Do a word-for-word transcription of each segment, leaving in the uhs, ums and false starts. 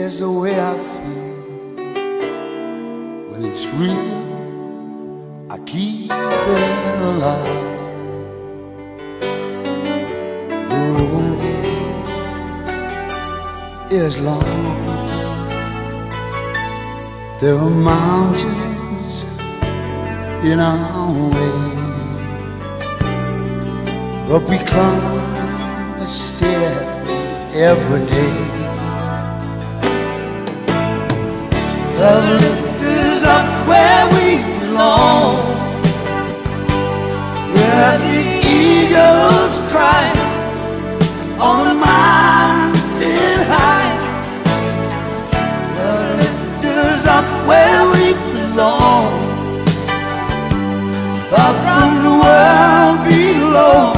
is the way I feel. When it's real, I keep it alive. The road is long. There are mountains in our way, but we climb the stair every day. Love lift us up where we belong, where the eagles cry on the mountain high. Love lift us up where we belong, far from the world below,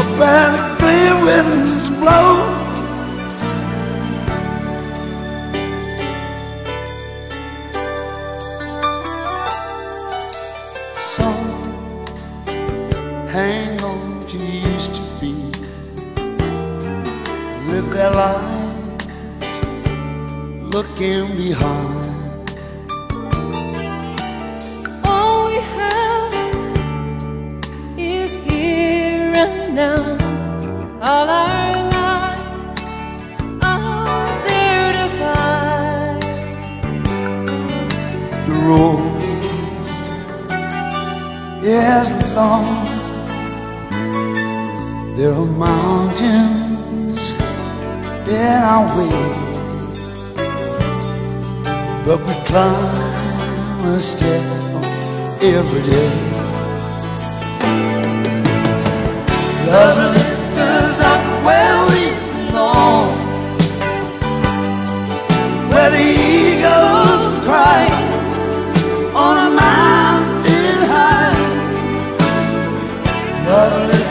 up where the clear winds blow. Hang on to used to be, live their lives looking behind. All we have is here and now. All our lives are there to find. The road is long. There are mountains in our way, but we climb a step every day. Love lift us up where we belong, where the eagles cry on a mountain high. Love lift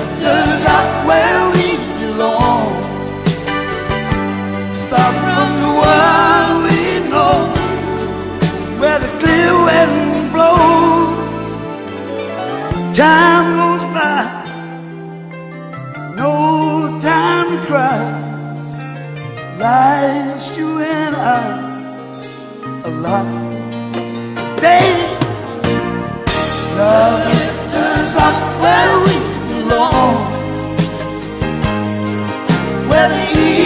time goes by, no time to cry. Life's you and I, a lot day. Love lift us up where we belong, where the